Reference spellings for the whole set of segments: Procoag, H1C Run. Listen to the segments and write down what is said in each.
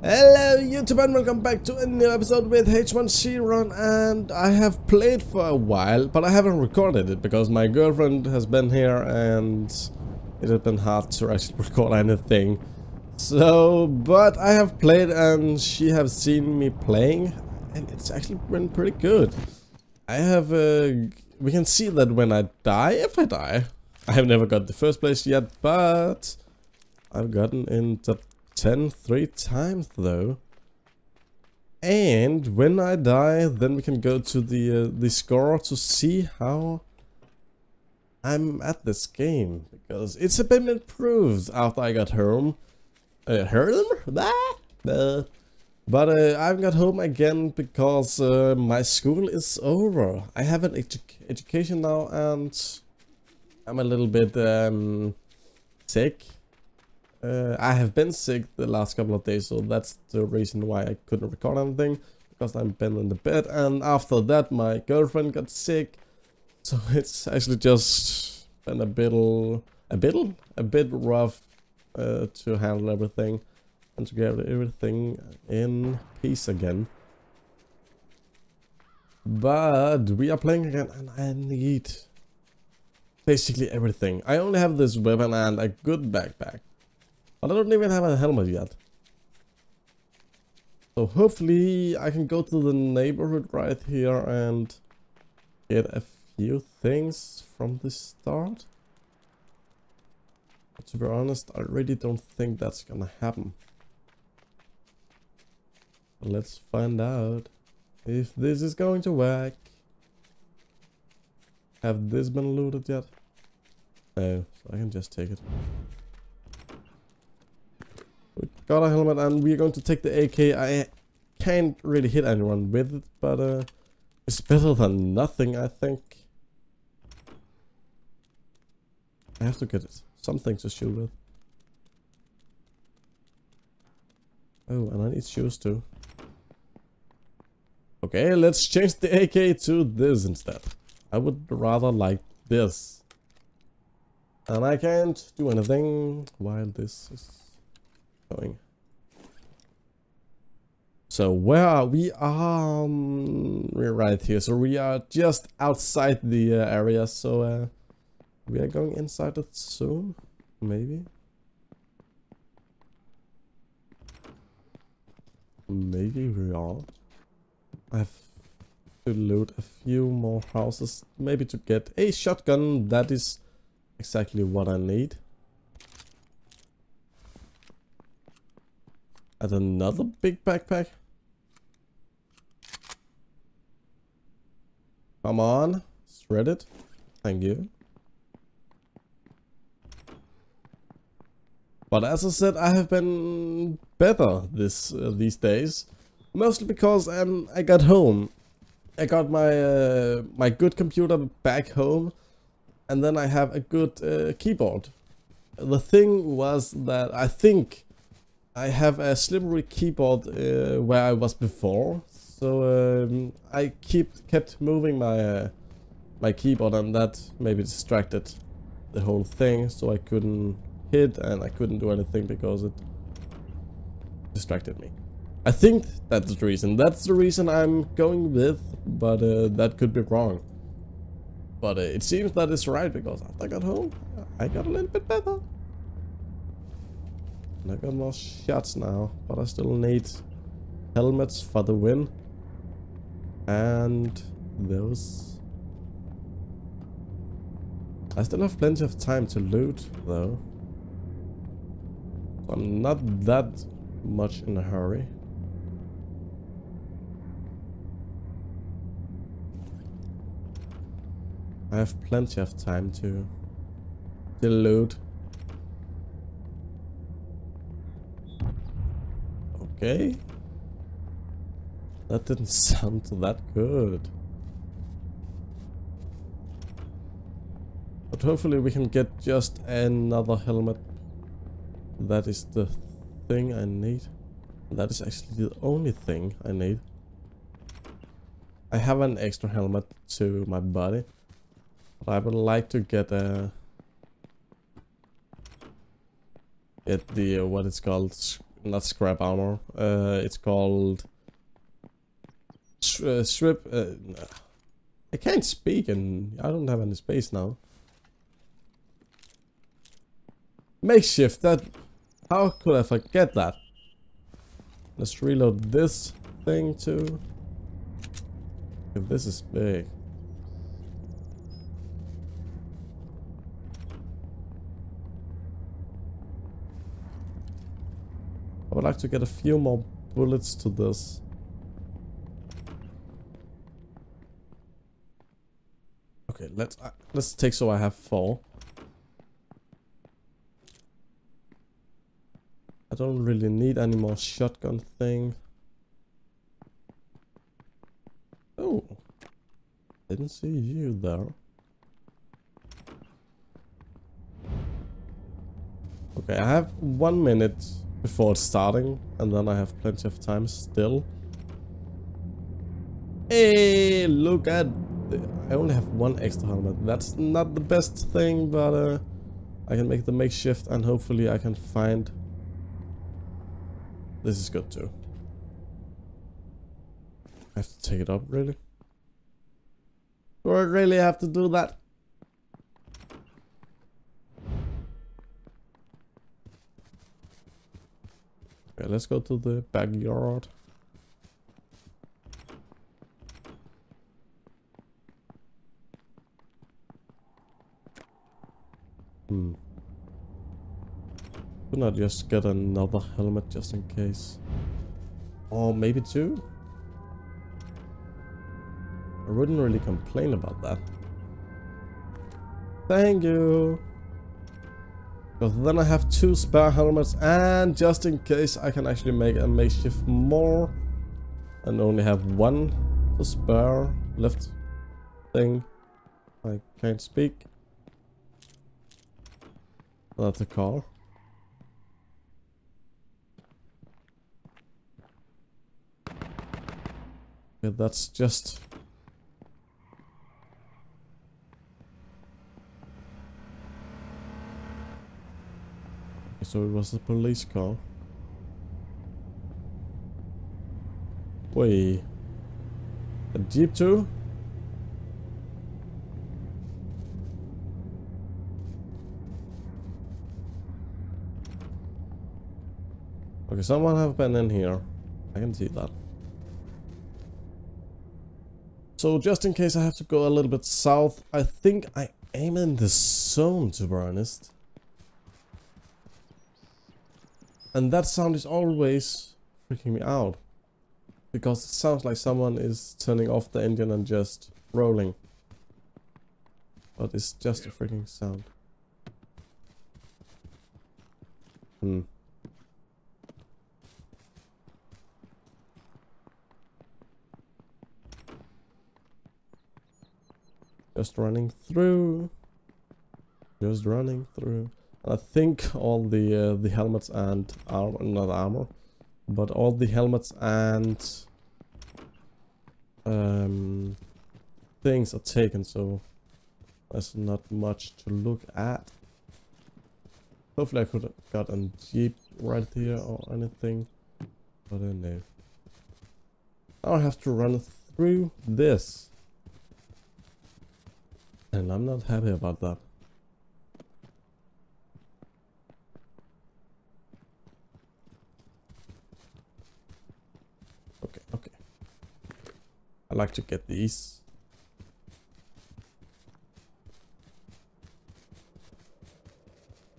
Hello YouTube and welcome back to a new episode with H1C Run, and I have played for a while but I haven't recorded it because my girlfriend has been here and it has been hard to actually record anything. So, but I have played and she has seen me playing and it's actually been pretty good. We can see that when I die, if I die, I have never got the first place yet, but I've gotten in the 10 three times though, and when I die then we can go to the score to see how I'm at this game, because it's a bit improved after I got home. I got home again because my school is over. I have an education now and I'm a little bit sick. I have been sick the last couple of days, so that's the reason why I couldn't record anything, because I've been in the bed, and after that my girlfriend got sick, so it's actually just been a bit rough to handle everything and to get everything in peace again. But we are playing again and I need basically everything. I only have this weapon and a good backpack, but I don't even have a helmet yet. So hopefully I can go to the neighborhood right here and get a few things from the start. But to be honest, I really don't think that's gonna happen. But let's find out if this is going to work. Have this been looted yet? No, so I can just take it. We got a helmet and we're going to take the AK. I can't really hit anyone with it, but it's better than nothing, I think. I have to get something to shoot with. Oh, and I need shoes too. Okay, let's change the AK to this instead. I would rather like this. And I can't do anything while this is going. So where are we? We're right here, so we are just outside the area, so we are going inside it soon, maybe. Maybe we are. I have to loot a few more houses, maybe to get a shotgun. That is exactly what I need. At another big backpack. Come on, shred it. Thank you. But as I said, I have been better these days, mostly because I got home. I got my good computer back home, and then I have a good keyboard. The thing was that I think I have a slippery keyboard where I was before, so I kept moving my keyboard, and that maybe distracted the whole thing, so I couldn't hit and I couldn't do anything because it distracted me. I think that's the reason. That's the reason I'm going with, but that could be wrong. But it seems that it's right, because after I got home, I got a little bit better. I got more shots now, but I still need helmets for the win. And those. I still have plenty of time to loot though, so I'm not that much in a hurry. I have plenty of time to loot. Okay, that didn't sound that good, but hopefully we can get just another helmet. That is the thing I need. That is actually the only thing I need. I have an extra helmet to my body, but I would like to get the what it's called not scrap armor. It's called strip. I can't speak, and I don't have any space now. Makeshift. That. How could I forget that? Let's reload this thing too. If this is big. I would like to get a few more bullets to this. Okay, let's take so I have 4. I don't really need any more shotgun thing. Oh, didn't see you there. Okay, I have 1 minute before it's starting, and then I have plenty of time still. Hey, look at... I only have 1 extra helmet. That's not the best thing, but I can make the makeshift, and hopefully I can find... This is good too. I have to take it up, really? Do I really have to do that? Okay, let's go to the backyard. Couldn't I just get another helmet just in case? Or maybe 2? I wouldn't really complain about that. Thank you! Because then I have 2 spare helmets, and just in case I can actually make a makeshift more. And only have 1 to spare left thing. I can't speak. That's a car. Okay, that's just... So it was a police car. Wait. A Jeep too? Okay, someone have been in here. I can see that. So just in case I have to go a little bit south, I think I am in the zone, to be honest. And that sound is always freaking me out, because it sounds like someone is turning off the engine and just rolling. But it's just a freaking sound. Just running through. I think all the helmets and armor, not armor, but all the helmets and things are taken, so there's not much to look at. Hopefully I could have got a Jeep right here or anything, but I don't know. Now I have to run through this, and I'm not happy about that. Okay. I like to get these.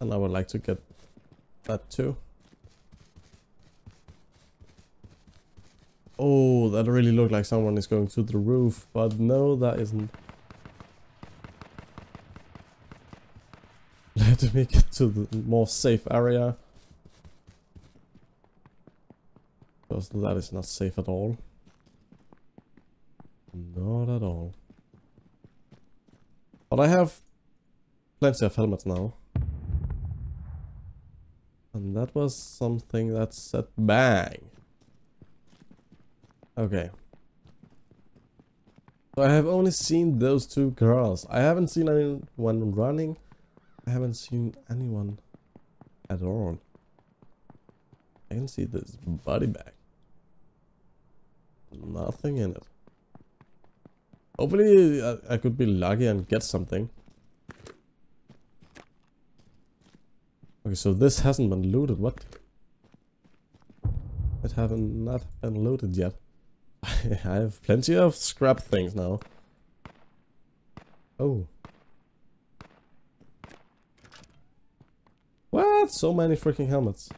And I would like to get that too. Oh, that really looked like someone is going to the roof, but no, that isn't. Let me get to the more safe area. Because that is not safe at all. Not at all. But I have plenty of helmets now. And that was something that said bang. Okay. So I have only seen those 2 girls. I haven't seen anyone running. I haven't seen anyone at all. I can see this body bag. Nothing in it. Hopefully I could be lucky and get something. Okay, so this hasn't been looted. What? It haven't not been looted yet. I have plenty of scrap things now. Oh. What? So many freaking helmets.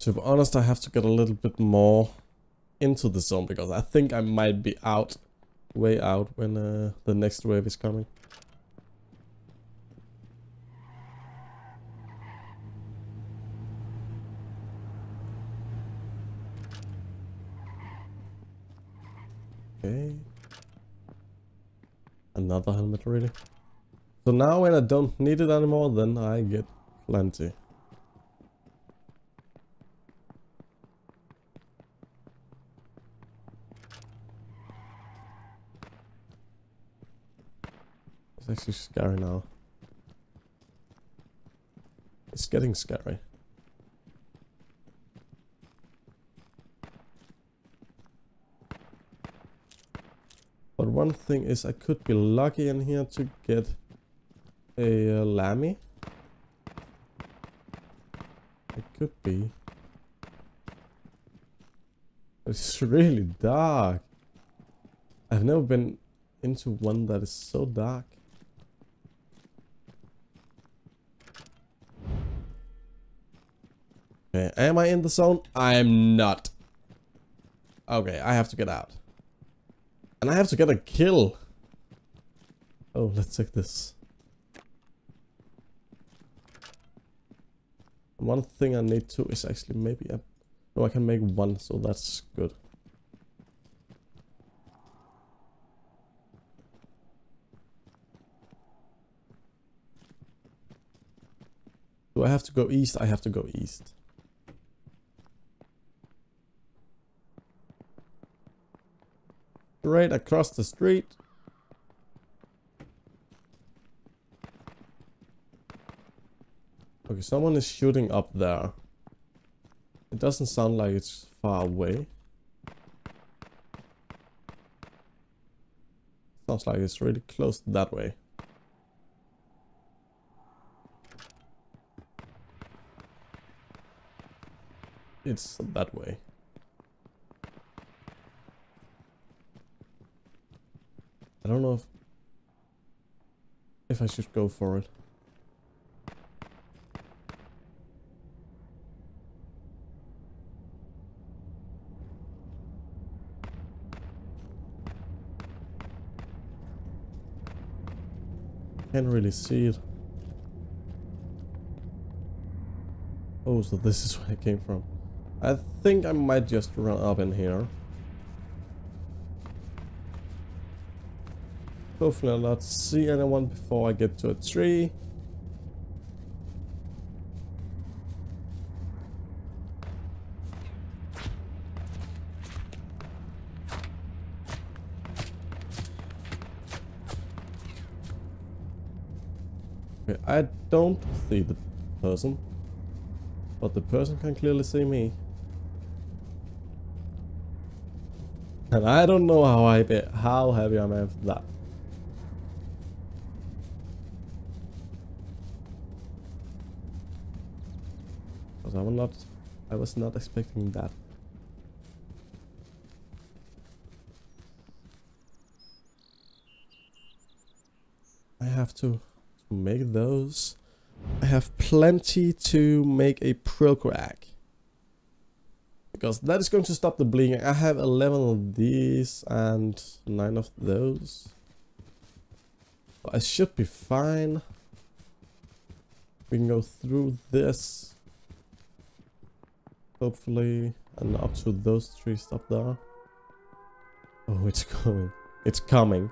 To be honest, I have to get a little bit more into the zone, because I think I might be out, way out, when the next wave is coming. Okay. Another helmet, really. So now when I don't need it anymore, then I get plenty. It's actually scary now. It's getting scary. But one thing is, I could be lucky in here to get a lammy. It could be. It's really dark. I've never been into one that is so dark. Okay, am I in the zone? I'm not. Okay, I have to get out. And I have to get a kill. Oh, let's take this. One thing I need to is actually maybe a... No, I can make one, so that's good. Do I have to go east? I have to go east. Right across the street. Okay, someone is shooting up there. It doesn't sound like it's far away. Sounds like it's really close that way. It's that way. I don't know if I should go for it. Can't really see it. Oh, so this is where I came from. I think I might just run up in here. Hopefully I'll not see anyone before I get to a tree. Okay, I don't see the person, but the person can clearly see me. And I don't know how happy I am for that. I was not expecting that. I have to make those. I have plenty to make a Procoag, because that is going to stop the bleeding. I have 11 of these and 9 of those. But I should be fine. We can go through this. Hopefully, and up to those trees up there. Oh, it's coming. It's coming.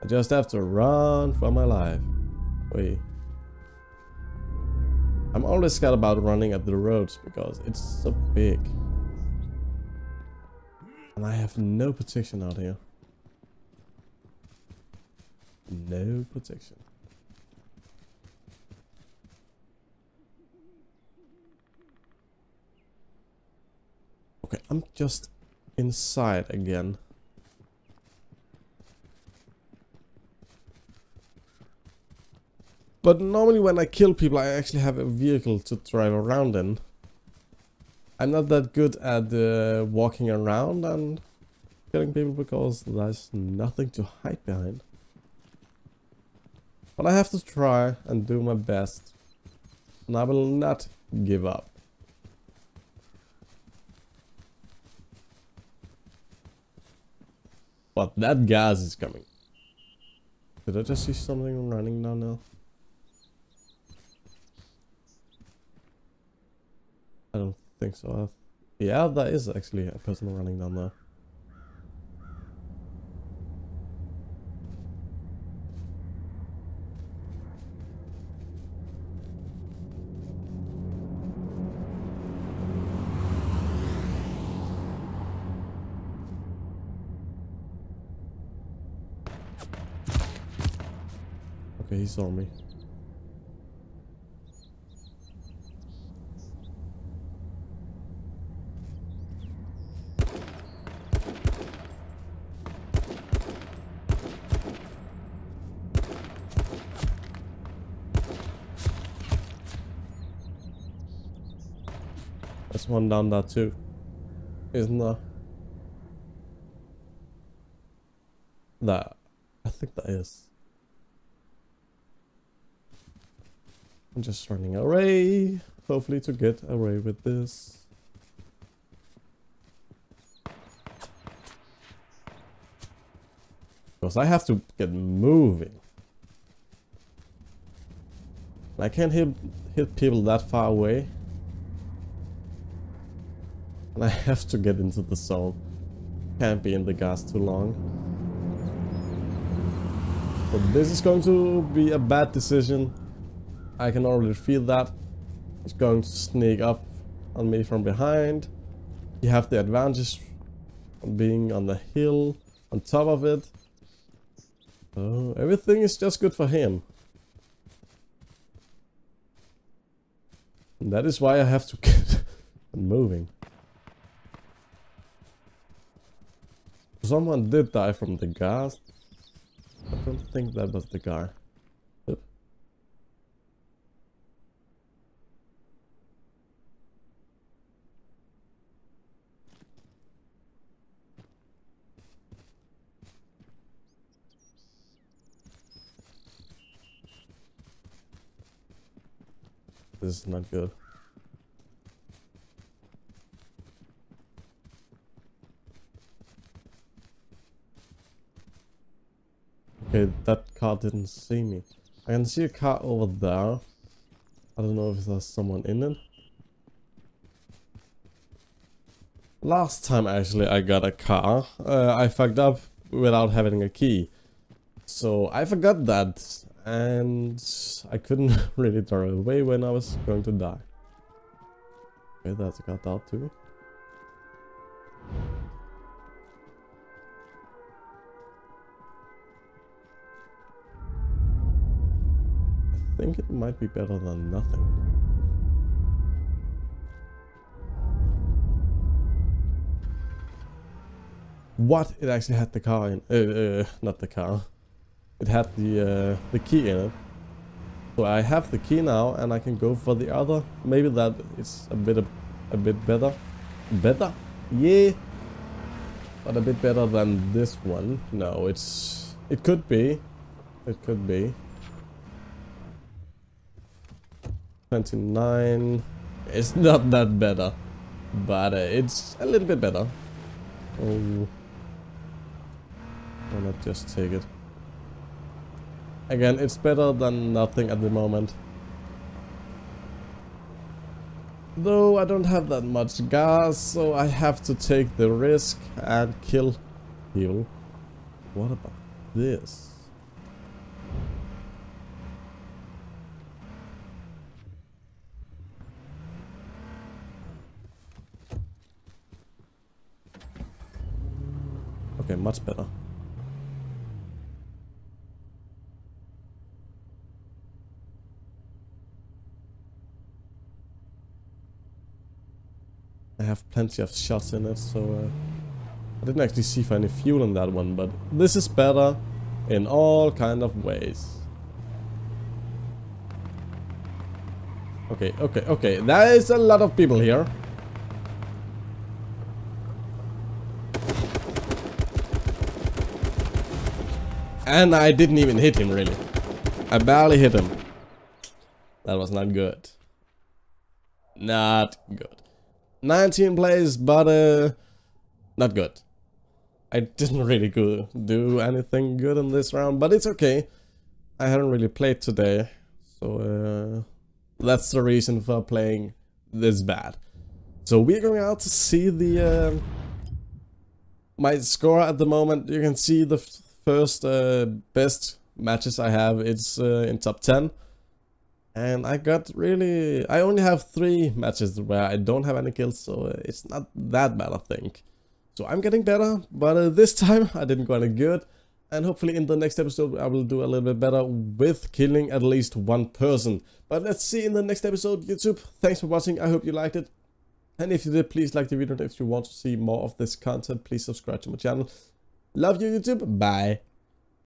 I just have to run for my life. Wait. I'm always scared about running at the roads because it's so big. And I have no protection out here. No protection. Okay, I'm just inside again. But normally when I kill people, I actually have a vehicle to drive around in. I'm not that good at walking around and killing people because there's nothing to hide behind. But I have to try and do my best. And I will not give up. But that gas is coming. Did I just see something running down now? I don't think so. Yeah, that is actually a person running down there. Okay, he saw me. There's one down there too, isn't there? That, I think that is. I'm just running away, hopefully to get away with this. Because I have to get moving. I can't hit people that far away. And I have to get into the zone. Can't be in the gas too long. But this is going to be a bad decision. I can already feel that. It's going to sneak up on me from behind. You have the advantage of being on the hill, on top of it. So everything is just good for him. And that is why I have to get moving. Someone did die from the gas. I don't think that was the guy. Yep. This is not good. Okay, that car didn't see me. I can see a car over there. I don't know if there's someone in it. Last time actually I got a car. I fucked up without having a key. So I forgot that. And I couldn't really drive away when I was going to die. Okay, that's a car out too. I think it might be better than nothing. What? It actually had the car in not the car. It had the key in it. So I have the key now and I can go for the other. Maybe that is a bit better. Better? Yeah. But a bit better than this one. No, it could be. It could be. 29. It's not that better, but it's a little bit better. Oh, why not just take it? Again, it's better than nothing at the moment. Though I don't have that much gas, so I have to take the risk and kill people. What about this? Okay, much better. I have plenty of shots in it, so I didn't actually see if I had any fuel in that one, but this is better in all kind of ways. Okay, okay, okay. There is a lot of people here. And I didn't even hit him, really. I barely hit him. That was not good. Not good. 19 plays, but not good. I didn't really do anything good in this round, but it's okay. I haven't really played today, so that's the reason for playing this bad. So we're going out to see the my score at the moment. You can see the first best matches I have. It's in top 10. And I got really... I only have 3 matches where I don't have any kills, so it's not that bad, I think. So I'm getting better, but this time I didn't go any good. And hopefully in the next episode I will do a little bit better with killing at least one person. But let's see in the next episode, YouTube. Thanks for watching, I hope you liked it. And if you did, please like the video. And if you want to see more of this content, please subscribe to my channel. Love you, YouTube. Bye.